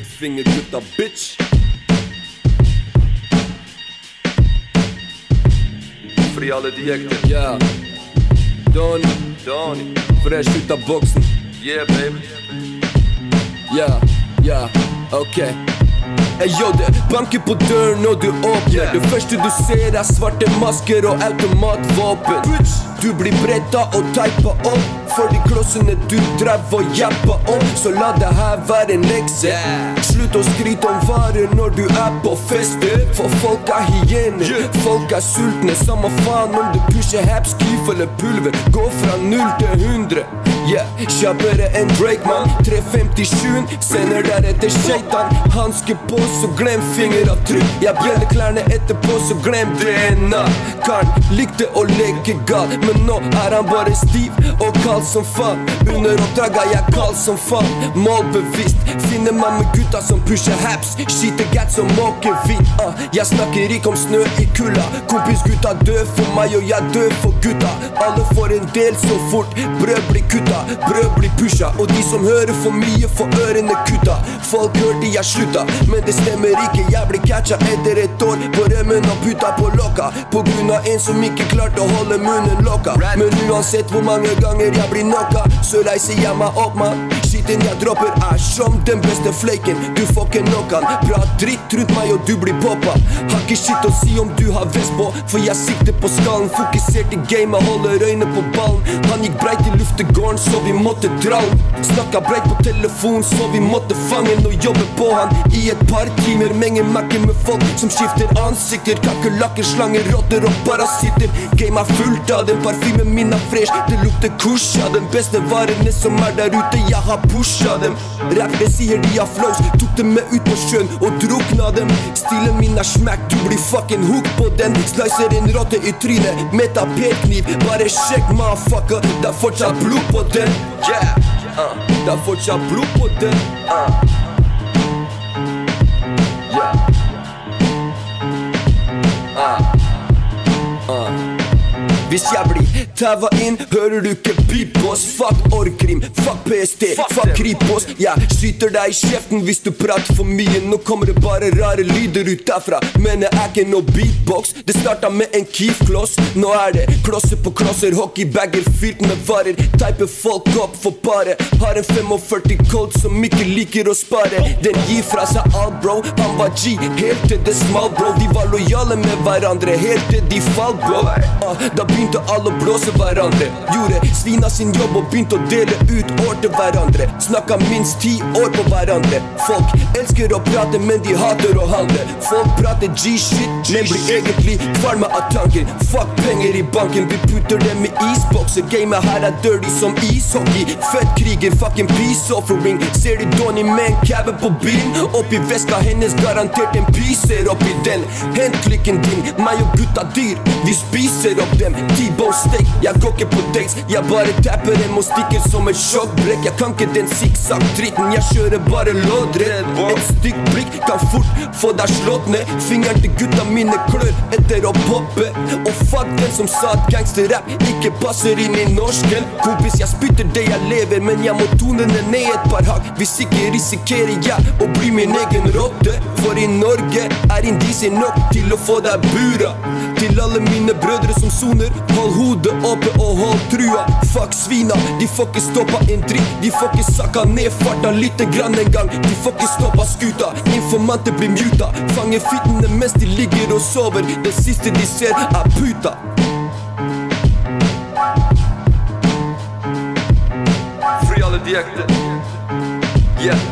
midtfingergutta, bitch. Fri alle dialekter, ja. Donny, fresh ut av boxen. Yeah, baby. Ja, okej. Ey yo, det banker på døren når du åpner. Det første du ser er svarte masker og automatvåpen. Du blir bretta og teipa om for de klossene du drev og jappa om. Så la det her være en lekse. Slutt å skryte om varer når du er på fester. For folk er hyener, folk er sultne. Samme faen om du pusher haps, kif eller pulver. Gå fra 0 til 100. Yeah, kjappere enn Drake, man. 357, sender der etter shaitan. Hanske på, så glem fingeravtrykk. Jeg bjeller klærne etterpå, så glem DNA. Karn likte å leke gal, men nå er han bare stiv og kald som faen. Under oppdraget er jeg kald som faen. Målbevisst finner man med gutta som pusher haps, skiter gatt som måker hvit. Jeg snakker ikke om snø i kulla. Kompis gutta død for meg, og jeg død for gutta. Alle får en del så fort brød blir kutta. Brød blir pusha, og de som hører for mye for ørene kutta. Folk hørte jeg slutta, men det stemmer ikke. Jeg blir catcha etter et år på rømmen og puta på lokka, på grunn av en som ikke klarte å holde munnen lokka. Men uansett hvor mange ganger jeg blir nokka, så reiser jeg meg opp, man. Skiten jeg dropper er som den beste flaken. Du får ikke nokkan. Prat dritt rundt meg og du blir poppa. Har ikke shit å si om du har vest på, for jeg sikter på skallen. Fokusert i gamet, holder øyne på ballen. Han gikk breit i luftegården, så vi måtte drall. Snakka breit på telefon, så vi måtte fange og jobbe på han i et par timer. Menger makker med folk som skifter ansikter. Kakerlakker, slanger, rotter og parasitter. Game er fullt av den, parfymen min er fresh. Det lukter kush av den beste varene som er der ute. Jeg har pusha dem. Rappet sier de har flows. Tok dem med ut på sjøen og drukna dem. Stilen min er smack, du blir fucking hooked på den. Slicer en rotte i trynet med tapetkniv. Bare sjekk, motherfucker, det er fortsatt blod på den. Yeah, det er fortsatt blod på den. Hvis jeg blir tava inn, hører du ikke pip oss. Fuck orkrim, fuck PST, fuck Kripos. Jeg skyter deg i kjeften hvis du prater for mye. Nå kommer det bare rare lyder ut derfra, men det er ikke noe beatbox. Det startet med en kifkloss, nå er det klosser på klosser. Hockeybagger fyrt med varer, teiper folk opp for bare. Har en 45 cold som ikke liker å spare. Den gir fra seg all bro, han var G helt til det small bro. De var lojale med hverandre helt til de fall bro. Da begynte alle å blåse hverandre. Gjorde svina sin jobb og begynte å dele ut år til hverandre. Snakka minst 10 år på hverandre. Folk elsker å prate, men de hater å handle. Folk prater G-shit, men blir egentlig kvalme av tanken. Fuck penger i banken, vi putter dem i isbokser. Gamet her er dirty som ishockey. Født kriger, fucking peace offering. Ser de Donny med en cabbe på bilen, opp i veska hennes garantert en piser opp i den. Hent klikken din, meg og gutta dyr, vi spiser opp dem. T-bone steak, jeg går ikke på dates. Jeg bare tapper dem og stikker som en sjokkbrekk. Jeg kan ikke den zigzag-dritten, jeg kjører bare lådredd. Et stygg blikk kan fort få deg slått ned. Fingeren til gutta mine klør etter å poppe. Og fuck den som sa at gangsterrap ikke passer inn i norsken. Kompis, jeg spytter det jeg lever, men jeg må tone det ned et par hakk. Hvis ikke risikerer jeg å bli min egen rotte. For i Norge er indisier nok til å få deg bura. Til alle mine brødre som soner, hold hodet oppe og hold trua. Fuck svina, de får ikke stoppa en dritt. De får ikke sakka ned farta lite grann en gang. De får ikke stoppa skuta, informanter blir muta. Fanger fittene mens de ligger og sover. Det siste de ser er puta. Fri alle dialekter. Yeah,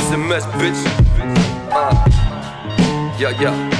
SMS bitch. Ja, ja.